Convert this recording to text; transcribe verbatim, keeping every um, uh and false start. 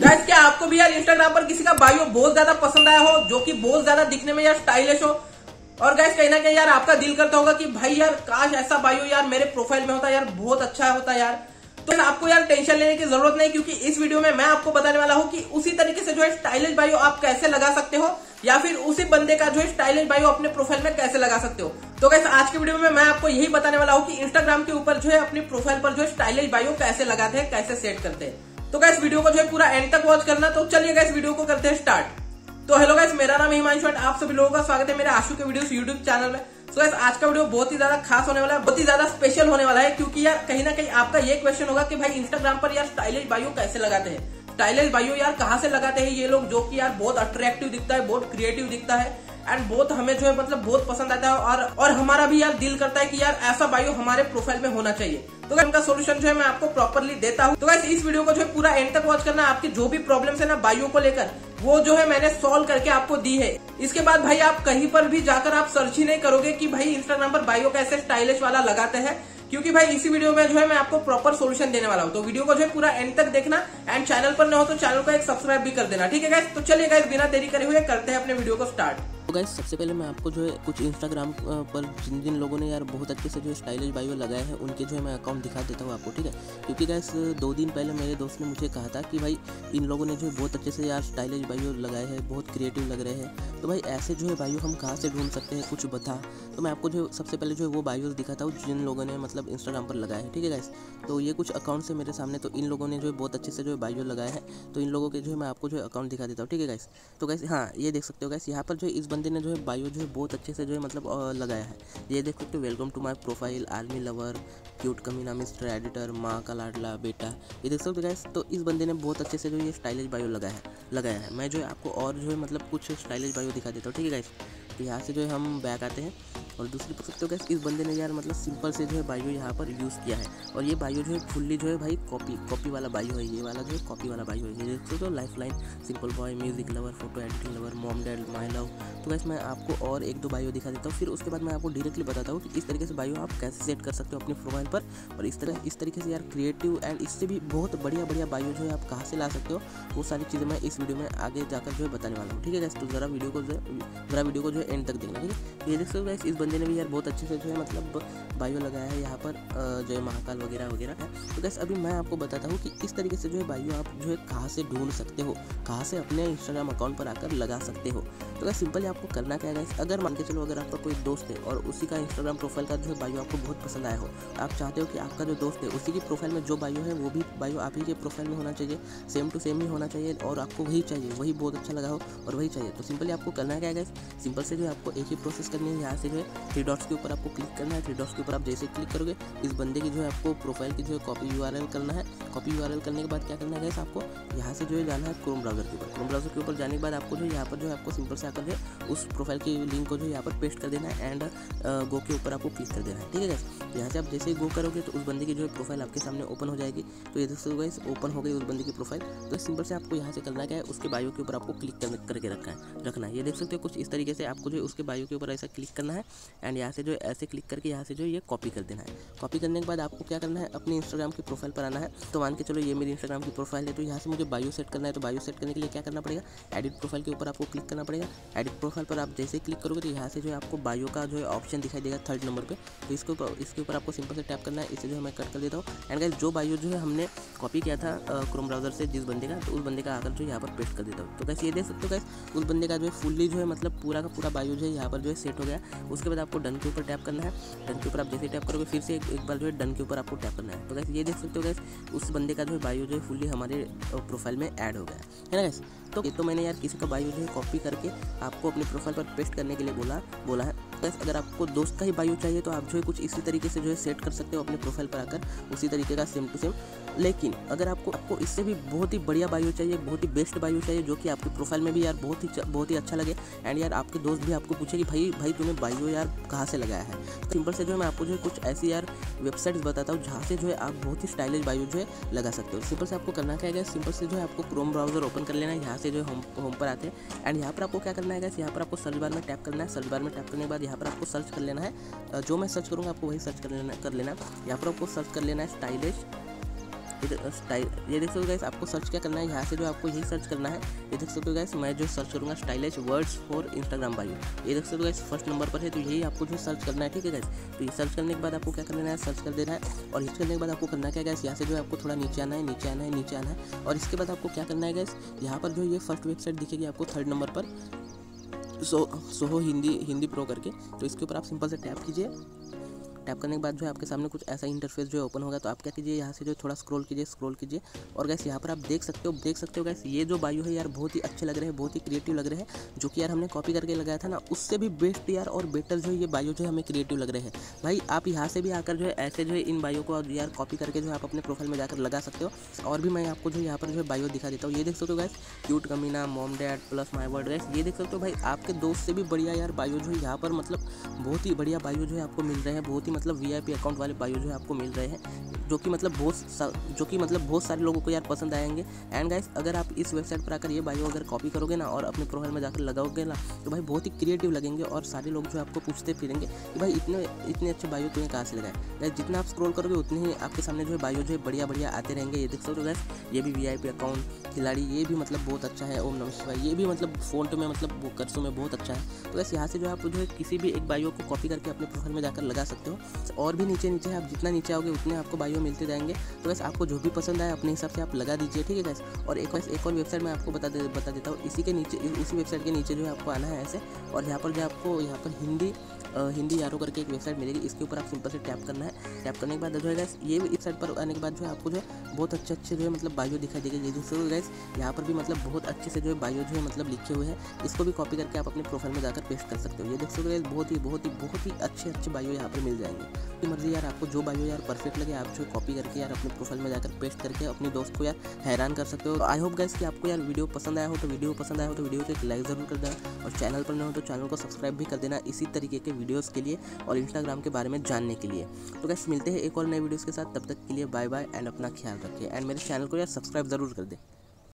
Guys क्या आपको भी यार इंस्टाग्राम पर किसी का बायो बहुत ज्यादा पसंद आया हो, जो कि बहुत ज्यादा दिखने में यार स्टाइलिश हो, और गाइस कहीं ना कहीं यार आपका दिल करता होगा कि भाई यार काश ऐसा बायो यार मेरे प्रोफाइल में होता यार, बहुत अच्छा होता यार। तो आपको यार टेंशन लेने की जरूरत नहीं, क्योंकि इस वीडियो में मैं आपको बताने वाला हूँ कि उसी तरीके से जो है स्टाइलिश बायो आप कैसे लगा सकते हो, या फिर उसी बंदे का जो है स्टाइलिश बायो अपने प्रोफाइल में कैसे लगा सकते हो। तो गाइस आज के वीडियो में मैं आपको यही बताने वाला हूँ कि इंस्टाग्राम के ऊपर जो है अपने प्रोफाइल पर जो है स्टाइलिश बायो कैसे लगाते हैं, कैसे सेट करते हैं। तो गाइस वीडियो को जो है पूरा एंड तक वॉच करना। तो चलिए गाइस वीडियो को करते हैं स्टार्ट। तो हेलो गाइस, मेरा नाम हिमांशु, आप सभी लोगों का स्वागत है मेरे आशु के वीडियोस यूट्यूब चैनल में। तो गाइस आज का वीडियो बहुत ही ज्यादा खास होने वाला है, बहुत ही ज्यादा स्पेशल होने वाला है, क्योंकि यार कहीं ना कहीं आपका ये क्वेश्चन होगा कि भाई इंस्टाग्राम पर यार स्टाइलिश बायो कैसे लगाते हैं, स्टाइलिश बायो यार कहाँ से लगाते हैं ये लोग, जो कि यार बहुत अट्रैक्टिव दिखता है, बहुत क्रिएटिव दिखता है, एंड बहुत हमें जो है मतलब बहुत पसंद आता है, और और हमारा भी यार दिल करता है कि यार ऐसा बायो हमारे प्रोफाइल में होना चाहिए। तो उनका सोल्यूशन जो है मैं आपको प्रॉपरली देता हूँ। तो इस वीडियो को जो है पूरा एंड तक वॉच करना। आपकी जो भी प्रॉब्लम्स है ना बायो को लेकर, वो जो है मैंने सॉल्व करके आपको दी है। इसके बाद भाई आप कहीं पर भी जाकर आप सर्च ही नहीं करोगे कि भाई इंस्टाग्राम पर बायो कैसे स्टाइलिश वाला लगाते हैं, क्योंकि भाई इसी वीडियो में जो है मैं आपको प्रॉपर सोल्यूशन देने वाला हूँ। तो वीडियो को जो है पूरा एंड तक देखना, एंड चैनल पर न हो तो चैनल को एक सब्सक्राइब भी कर देना, ठीक है गाइस। तो चलिए गाइस बिना देरी करे हुए करते हैं अपने वीडियो को स्टार्ट। तो गाइस सबसे पहले मैं आपको जो है कुछ इंस्टाग्राम पर जिन जिन लोगों ने यार बहुत अच्छे से जो स्टाइलिश बायो लगाए हैं उनके जो है मैं अकाउंट दिखा देता हूँ आपको, ठीक है। क्योंकि गाइस दो दिन पहले मेरे दोस्त ने मुझे कहा था कि भाई इन लोगों ने जो है बहुत अच्छे से यार स्टाइलिश बायो लगाए हैं, बहुत क्रिएटिव लग रहे हैं, तो भाई ऐसे जो है बायो हम कहाँ से ढूंढ सकते हैं कुछ बता। तो मैं आपको जो सबसे पहले जो है वो बायोज दिखाता हूँ जिन लोगों ने मतलब इंस्टाग्राम पर लगाए हैं, ठीक है गाइस। तो ये कुछ अकाउंट्स है मेरे सामने, तो इन लोगों ने जो है बहुत अच्छे से जो है बायो लगाया है, तो इन लोगों के जो है मैं आपको जो है अकाउंट दिखा देता हूँ, ठीक है गाइस। तो गाइस हाँ ये देख सकते हो गाइस, यहाँ पर जो इस बंदे ने जो है बायो जो है बहुत अच्छे से जो है मतलब लगाया है। ये देख सकते हो, welcome to my profile, army lover, cute कमीना, मिस्टर एडिटर, माँ का लाडला बेटा, ये देख सकते हो गाइस। तो इस बंदे ने बहुत अच्छे से जो ये स्टाइलिश बायो लगाया है लगाया है मैं जो है आपको और जो है मतलब कुछ स्टाइलिश बायो दिखा देता हूँ, ठीक है गाइस। तो यहाँ से जो है हम बैक आते हैं, और दूसरी देख सकते हो गाइस इस बंदे ने यार मतलब सिंपल से जो है बायो यहाँ पर यूज़ किया है, और ये बायो जो है फुल्ली जो है भाई कॉपी कॉपी वाला बायो है, ये वाला जो है कॉपी वाला बायो है। ये देख सकते हो life line, simple boy, music lover, photo editing lover, mom dad my love. तो गाइस मैं आपको और एक दो बायो दिखा देता हूँ, फिर उसके बाद मैं आपको डायरेक्टली बताता हूँ कि इस तरीके से बायो आप कैसे सेट कर सकते हो अपने प्रोफाइल पर, और इस तरह इस तरीके से यार क्रिएटिव एंड इससे भी बहुत बढ़िया बढ़िया बायो जो है आप कहाँ से ला सकते हो, वो सारी चीज़ें मैं इस वीडियो में आगे जाकर जो है बताने वाला हूँ, ठीक है गाइस। तो ज़रा वीडियो को जो है ज़रा वीडियो को जो है एंड तक देखना, ठीक है। ये देख सकते हो गाइस इस बंदे ने भी यार बहुत अच्छे से जो है मतलब बायो लगाया है, यहाँ पर जो है महाकाल वगैरह वगैरह है। तो गाइस अभी मैं आपको बताता हूँ कि इस तरीके से जो है बायो आप जो है कहाँ से ढूंढ सकते हो, कहाँ से अपने इंस्टाग्राम अकाउंट पर आकर लगा सकते हो। तो गाइस सिंपल आपको करना क्या है गाइस, अगर मान के चलो अगर आपका कोई दोस्त है और उसी का इंस्टाग्राम प्रोफाइल का जो है बायो आपको बहुत पसंद आया हो, आप चाहते हो कि आपका जो दोस्त है उसी की प्रोफाइल में जो बायो है वो भी बायो आप ही के प्रोफाइल में होना चाहिए, सेम टू सेम ही होना चाहिए, और आपको वही चाहिए, वही बहुत अच्छा लगा हो और वही चाहिए। तो सिंपली आपको करना क्या है गाइस, सिंपल से जो है आपको एक ही प्रोसेस करनी है। यहाँ से जो है थ्री डॉट्स के ऊपर आपको क्लिक करना है, थ्री डॉट्स के ऊपर आप जैसे क्लिक करोगे इस बंदे की जो है आपको प्रोफाइल की जो है कॉपी यू आर एल करना है। कॉपी यू आर एल करने के बाद क्या करना है गाइस, आपको यहाँ से जो है जाना है क्रोम ब्राउजर के ऊपर। क्रोम ब्राउजर के ऊपर जाने के बाद आपको जो है यहाँ पर जो है आपको सिंपल से आकर उस प्रोफाइल की लिंक को जो यहाँ पर पेस्ट कर देना है, एंड गो के ऊपर आपको क्लिक कर देना है, ठीक है गाइस। यहाँ से आप जैसे ही गो करोगे तो उस बंदे की जो है प्रोफाइल आपके सामने ओपन हो जाएगी। तो ये देख सकते हो गाइस ओपन हो गई उस बंदे की प्रोफाइल। तो सिंपल से आपको यहाँ से करना क्या है, उसके बायो के ऊपर आपको क्लिक करके रखना है रखना है ये देख सकते हो कुछ इस तरीके से आपको जो है उसके बायो के ऊपर ऐसा क्लिक करना है, एंड यहाँ से जो है ऐसे क्लिक करके यहाँ से जो ये कॉपी कर देना है। कॉपी करने के बाद आपको क्या करना है, अपने इंस्टाग्राम की प्रोफाइल पर आना है। तो मान के चलो ये मेरी इंस्टाग्राम की प्रोफाइल है, तो यहाँ से मुझे बायो सेट करना है। तो बायो सेट करने के लिए क्या करना पड़ेगा, एडिट प्रोफाइल के ऊपर आपको क्लिक करना पड़ेगा। एडिट प्रोफाइल पर आप जैसे क्लिक करोगे तो यहाँ से जो है आपको बायो का जो है ऑप्शन दिखाई देगा थर्ड नंबर पे। तो इसके ऊपर इसके ऊपर आपको सिंपल से टैप करना है, इसे जो है मैं कट कर देता हूँ। एंड गाइस जो बायो जो है हमने कॉपी किया था क्रोम ब्राउजर से जिस बंदे का, तो उस बंदे का आकर जो यहाँ पर पेस्ट कर देता हूँ। तो गाइस ये देख सकते हो गाइस उस बंदे का जो है फुल्ली जो है मतलब पूरा का पूरा बायो जो है यहाँ पर जो है सेट हो गया। उसके बाद आपको डन के ऊपर टैप करना है। डन के ऊपर आप जैसे टैप करोगे फिर से एक बार जो है डन के ऊपर आपको टैप करना है। तो गाइस ये देख सकते हो गाइस उस बंदे का जो है बायो जो है फुल्ली हमारे प्रोफाइल में ऐड हो गया है ना गाइस। तो ये तो मैंने यार किसी का बायो जो है कॉपी करके आपको अपने प्रोफाइल पर पेस्ट करने के लिए बोला बोला है। गाइस अगर आपको दोस्त का ही बायो चाहिए तो आप जो है कुछ इसी तरीके से जो है सेट कर सकते हो अपने प्रोफाइल पर आकर, उसी तरीके का सेम टू सेम। लेकिन अगर आपको आपको इससे भी बहुत ही बढ़िया बायो चाहिए, बहुत ही बेस्ट बायो चाहिए, जो कि आपके प्रोफाइल में भी यार बहुत ही बहुत ही अच्छा लगे, एंड यार आपके दोस्त भी आपको पूछे कि भाई भाई तूने बायो यार कहाँ से लगाया है। तो सिंपल से जो है मैं आपको जो है कुछ ऐसी यार वेबसाइट्स बताता हूँ जहाँ से जो है आप बहुत ही स्टाइलिश बायो जो है लगा सकते हो। सिंपल से आपको करना क्या है, सिंपल से जो है आपको क्रोम ब्राउजर ओपन कर लेना है। यहाँ से जो है होम पर आते हैं, एंड यहाँ पर आपको क्या करना है गाइस, यहाँ पर आपको सर्च बार में टैप करना है। सर्च बार में टैप करने के बाद यहाँ पर आपको सर्च कर लेना है, जो मैं सर्च करूँगा आपको वही सर्च कर लेना कर लेना यहाँ पर आपको सर्च कर लेना है स्टाइलिश ये देख सकते हो गाइस, आपको सर्च क्या करना है, यहाँ से जो आपको यही सर्च करना है। ये देख सकते हो गाइस, मैं जो सर्च करूँगा stylish words for Instagram bio, ये देख सकते हो गाइस फर्स्ट नंबर पर है, तो यही आपको जो सर्च करना है। ठीक है गाइस, तो ये सर्च करने के बाद आपको क्या करना है, सर्च कर देना है। और सर्च करने के बाद आपको करना क्या गाइस, यहाँ से जो है आपको थोड़ा नीचे आना है, नीचे आना है, नीचे आना है। और इसके बाद आपको क्या करना है गाइस, यहाँ पर जो ये फर्स्ट वेबसाइट दिखेगी आपको थर्ड नंबर पर, सो सोहो हिंदी हिंदी प्रो करके, तो इसके ऊपर आप सिंपल से टैप कीजिए। टैप करने के बाद जो है आपके सामने कुछ ऐसा इंटरफेस जो है ओपन होगा। तो आप क्या कीजिए, यहाँ से जो थोड़ा स्क्रॉल कीजिए, स्क्रॉल कीजिए। और गैस यहाँ पर आप देख सकते हो, देख सकते हो गैस ये जो बायो है यार बहुत ही अच्छे लग रहे हैं, बहुत ही क्रिएटिव लग रहे हैं, जो कि यार हमने कॉपी करके लगाया था ना, उससे भी बेस्ट यार और बेटर जो है ये बायो जो है हमें क्रिएटिव लग रहे हैं भाई। आप यहाँ से भी आकर जो है ऐसे जो है इन बायो को यार कॉपी करके जो है आप अपने प्रोफाइल में जाकर लगा सकते हो। और भी मैं आपको जो यहाँ पर जो है बायो दिखा देता हूँ। ये देख सकते हो गैस, क्यूट कमीना, mom dad plus my word guys, ये देख सकते हो भाई आपके दोस्त से भी बढ़िया यार बायो जो है यहाँ पर, मतलब बहुत ही बढ़िया बायो जो है आपको मिल रहे हैं, बहुत ही मतलब वीआईपी अकाउंट वाले बायो जो है आपको मिल रहे हैं, जो कि मतलब बहुत जो कि मतलब बहुत सारे लोगों को यार पसंद आएंगे। एंड गाइस अगर आप इस वेबसाइट पर आकर ये बायो अगर कॉपी करोगे ना और अपने प्रोफाइल में जाकर लगाओगे ना, तो भाई बहुत ही क्रिएटिव लगेंगे। और सारे लोग जो आपको पूछते फिरेंगे कि भाई इतने इतने अच्छे बायो तुम्हें कहाँ से लगाए। गाइस जितना आप स्क्रॉल करोगे उतने ही आपके सामने जो है बायो जो है बढ़िया बढ़िया आते रहेंगे। ये देख सकते हो गाइस, ये भी वीआईपी अकाउंट खिलाड़ी, ये भी मतलब बहुत अच्छा है। ओम नमः शिवाय, ये भी मतलब फॉन्ट में मतलब कर्सों में बहुत अच्छा है। तो बस यहाँ से जो आप जो है किसी भी एक बायो को कॉपी करके अपने प्रोफाइल में जाकर लगा सकते हो। और भी नीचे नीचे आप जितना नीचे आओगे उतने आपको बायो मिलते जाएंगे। तो बस आपको जो भी पसंद आए अपने हिसाब से आप लगा दीजिए। ठीक है गाइस, और एक और एक और वेबसाइट मैं आपको बता दे बता देता हूँ। इसी के नीचे, उसी वेबसाइट के नीचे जो है आपको आना है ऐसे, और यहाँ पर जो आपको यहाँ पर हिंदी हिंदी यारो करके एक वेबसाइट मिलेगी। इसके ऊपर आप सिंपल से टैप करना है। टैप करने के बाद जो है गाइस ये वेबसाइट पर आने के बाद जो है आपको जो है बहुत अच्छे अच्छे जो है मतलब बायो दिखाई देगा। ये जैसे गाइस यहाँ पर भी मतलब बहुत अच्छे से जो है बायो जो है मतलब लिखे हुए हैं, इसको भी कॉपी करके आप अपने प्रोफाइल में जाकर पेस्ट कर सकते हो। ये देख सकते हो गाइस बहुत ही बहुत ही बहुत ही अच्छे अच्छे बायो यहाँ पर मिल जाएंगे। तो मर्जी यार आपको जो बायो यार परफेक्ट लगे आप जो कॉपी करके यार अपने प्रोफाइल में जाकर पेस्ट करके अपने दोस्त को यार हैरान कर सकते हो। आई होप गाइस कि आपको यार वीडियो पसंद आया हो, तो वीडियो पसंद आया हो तो वीडियो को एक लाइक जरूर कर देना, और चैनल पर न हो तो चैनल को सब्सक्राइब भी कर देना इसी तरीके के वीडियोस के लिए और इंस्टाग्राम के बारे में जानने के लिए। तो गाइस मिलते हैं एक और नए वीडियोस के साथ, तब तक के लिए बाय बाय एंड अपना ख्याल रखिए। एंड मेरे चैनल को यार सब्सक्राइब जरूर कर दें।